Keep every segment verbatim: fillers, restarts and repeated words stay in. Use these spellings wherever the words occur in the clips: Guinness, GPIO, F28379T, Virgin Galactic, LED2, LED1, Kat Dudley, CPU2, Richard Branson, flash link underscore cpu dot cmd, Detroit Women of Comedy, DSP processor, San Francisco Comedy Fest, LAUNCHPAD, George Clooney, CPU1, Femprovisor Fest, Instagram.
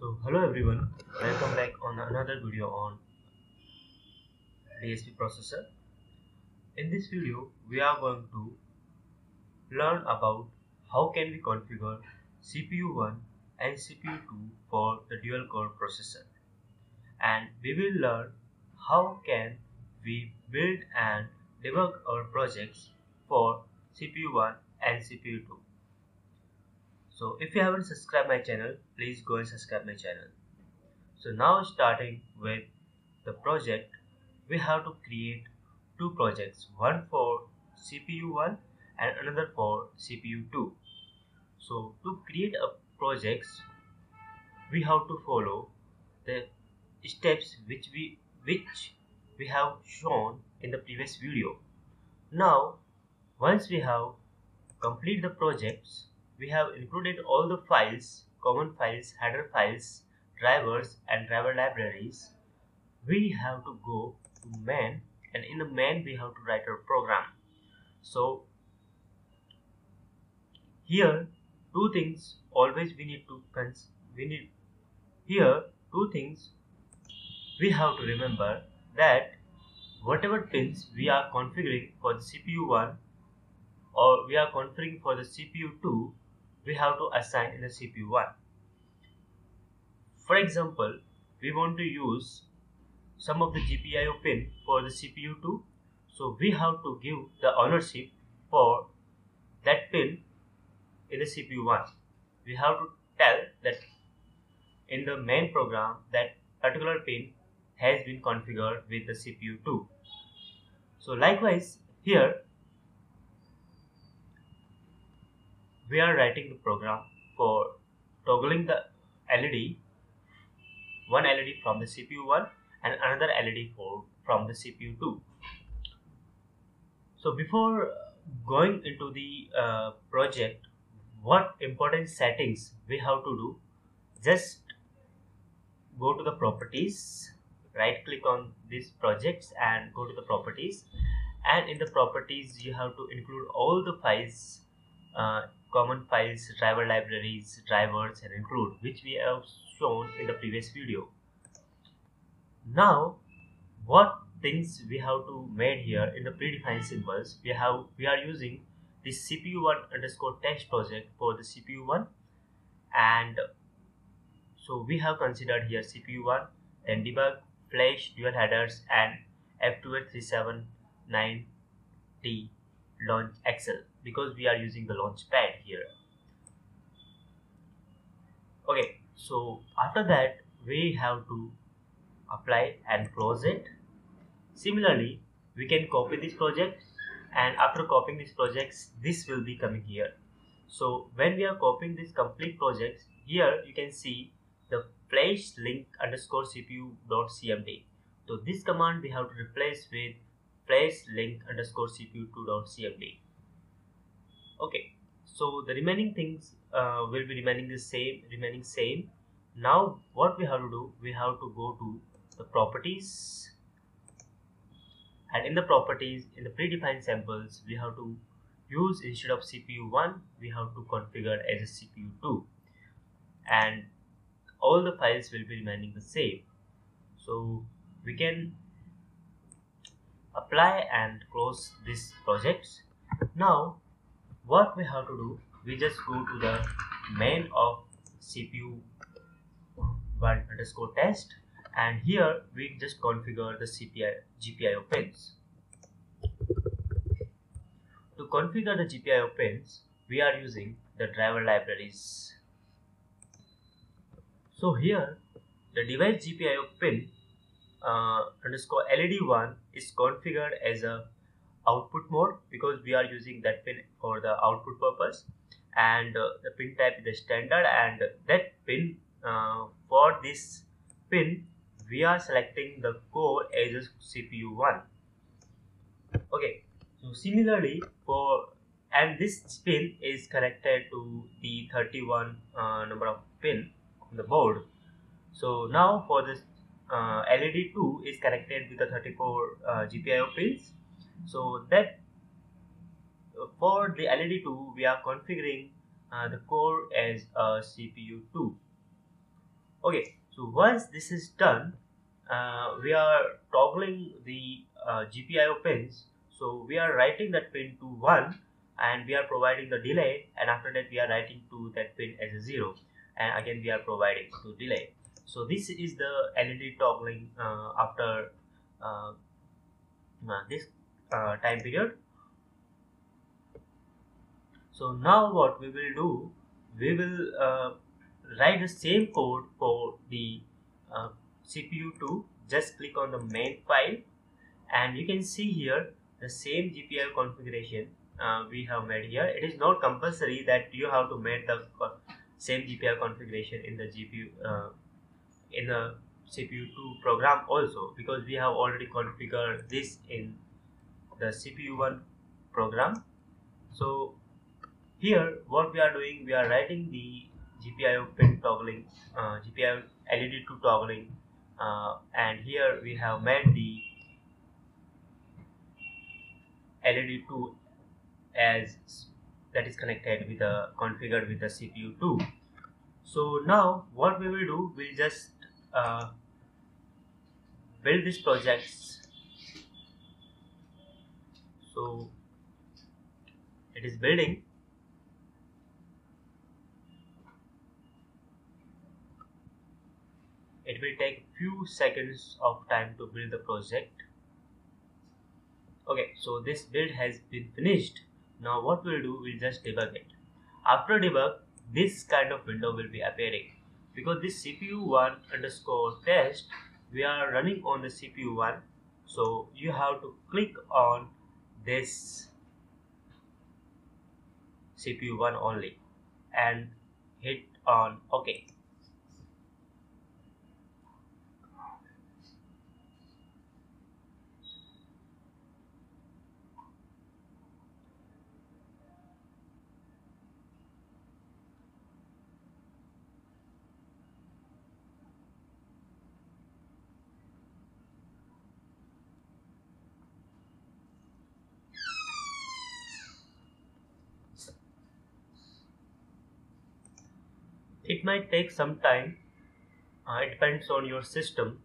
So hello everyone, welcome back on another video on D S P processor. In this video we are going to learn about how can we configure C P U one and C P U two for the dual core processor, and we will learn how can we build and debug our projects for C P U one and C P U two. So if you haven't subscribed my channel, please go and subscribe my channel. So now, starting with the project, we have to create two projects, one for C P U one and another for C P U two. So to create a projects, we have to follow the steps which we which we have shown in the previous video. Now, once we have complete the projects, we have included all the files, common files, header files, drivers and driver libraries. We have to go to main, and in the main we have to write our program. So here two things always we need to cons we need here two things we have to remember, that whatever pins we are configuring for the C P U one or we are configuring for the C P U two, we have to assign in the C P U one. For example, we want to use some of the G P I O pin for the C P U two, so we have to give the ownership for that pin in the C P U one. We have to tell that in the main program that particular pin has been configured with the C P U two. So likewise here we are writing the program for toggling the L E D, one L E D from the C P U one and another L E D for from the C P U two. So before going into the uh, project, what important settings we have to do? Just go to the properties, right click on this projects and go to the properties, and in the properties you have to include all the files, uh, common files, driver libraries, drivers and include, which we have shown in the previous video. Now what things we have to made here in the predefined symbols, we have we are using this C P U one underscore text project for the C P U one, and so we have considered here C P U one, then debug, flash, dual headers and F two eight three seven nine T launch Excel, because we are using the launchpad here. Okay, so after that we have to apply and close it. Similarly, we can copy this project, and after copying these projects, this will be coming here. So when we are copying this complete projects, here you can see the flash link underscore cpu dot cmd. So this command we have to replace with flash link underscore cpu two dot cmd. Okay, so the remaining things uh, will be remaining the same, remaining same. Now what we have to do, we have to go to the properties, and in the properties, in the predefined samples, we have to use, instead of C P U one, we have to configure as a C P U two, and all the files will be remaining the same. So we can apply and close this projects. Now what we have to do, we just go to the main of C P U one underscore test, and here we just configure the C P I, G P I O pins. To configure the G P I O pins, we are using the driver libraries. So here the device G P I O pin uh, underscore L E D one is configured as a output mode, because we are using that pin for the output purpose, and uh, the pin type is the standard, and that pin uh, for this pin we are selecting the core as a C P U one. Okay, so similarly for, and this pin is connected to the thirty-one uh, number of pin on the board. So now for this uh, L E D two is connected with the thirty-four uh, G P I O pins. So that for the L E D two we are configuring uh, the core as a C P U two. Okay, so once this is done, uh, we are toggling the uh, G P I O pins. So we are writing that pin to one and we are providing the delay, and after that we are writing to that pin as a zero, and again we are providing to delay. So this is the L E D toggling uh, after uh, this uh, time period. So now what we will do, we will uh, write the same code for the uh, C P U two. Just click on the main file and you can see here the same G P I O configuration uh, we have made here. It is not compulsory that you have to make the same G P I O configuration in the G P U uh, in the C P U two program also, because we have already configured this in the C P U one program. So here what we are doing, we are writing the G P I O pin toggling, uh, G P I O L E D two toggling, uh, and here we have made the L E D two as that is connected with the configured with the C P U two. So now what we will do, we'll just uh, build this project. So it is building. It will take few seconds of time to build the project. Okay, so this build has been finished. Now what we'll do, we'll just debug it. After debug, this kind of window will be appearing, because this C P U one underscore test we are running on the C P U one. So you have to click on this C P U one only and hit on OK. It might take some time, uh, it depends on your system.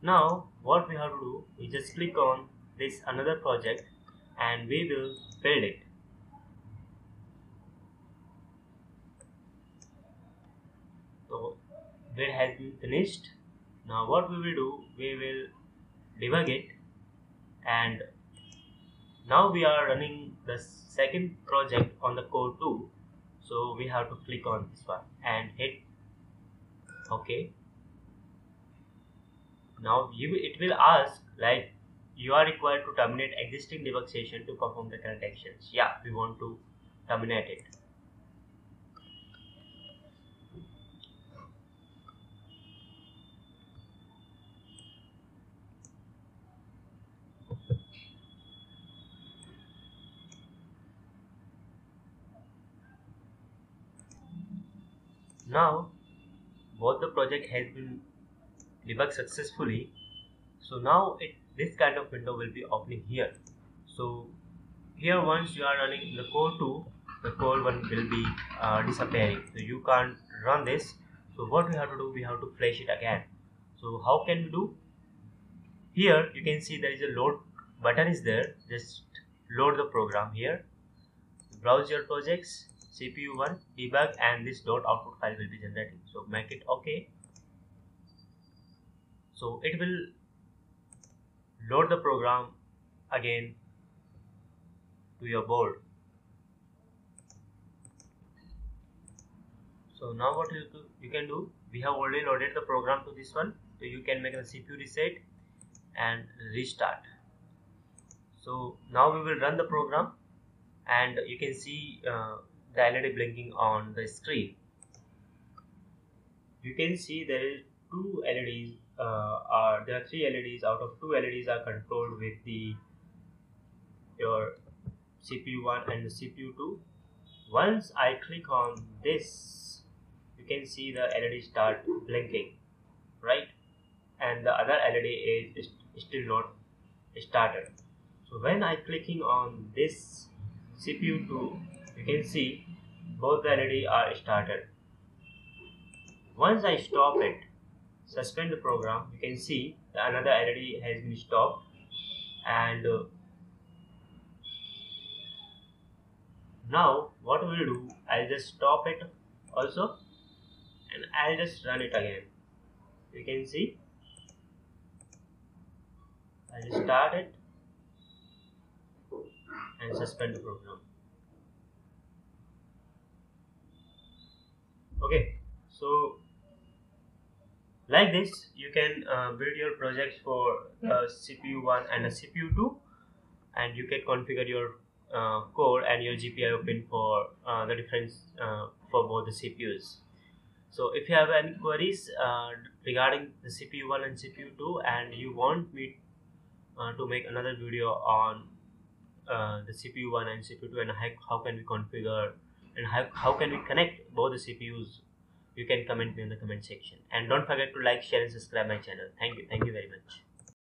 Now what we have to do, we just click on this another project and we will build it. So build has been finished. Now what we will do, we will debug it, and now we are running the second project on the core two. So we have to click on this one and hit OK. Now you, it will ask like you are required to terminate existing debug session to perform the current actions. Yeah, we want to terminate it. Now both the project has been debugged successfully. So now it, this kind of window will be opening here. So here once you are running the core two, the core one will be uh, disappearing. So you can't run this. So what we have to do, we have to flash it again. So how can we do? Here you can see there is a load button is there. Just load the program here. Browse your projects. C P U one debug, and this dot output file will be generated. So make it OK. So it will load the program again to your board. So now what you, do, you can do, we have already loaded the program to this one. So you can make the C P U reset and restart. So now we will run the program and you can see uh, the L E D blinking on the screen. You can see there is two L E Ds. Uh, are there are three L E Ds. Out of two L E Ds are controlled with the your C P U one and the C P U two. Once I click on this, you can see the L E D start blinking, right? And the other L E D is, is still not started. So when I clicking on this C P U two, you can see both the L E D are started. Once I stop it, suspend the program, you can see another L E D has been stopped, and uh, now what we will do, I'll just stop it also and I'll just run it again. You can see I'll just start it and suspend the program. Okay, so like this you can uh, build your projects for uh, C P U one and a C P U two, and you can configure your uh, core and your G P I O pin for uh, the difference uh, for both the C P Us. So if you have any queries uh, regarding the C P U one and C P U two, and you want me uh, to make another video on uh, the C P U one and C P U two and how can we configure and how, how can we connect both the C P Us, you can comment me in the comment section. And don't forget to like, share and subscribe my channel. Thank you. Thank you very much.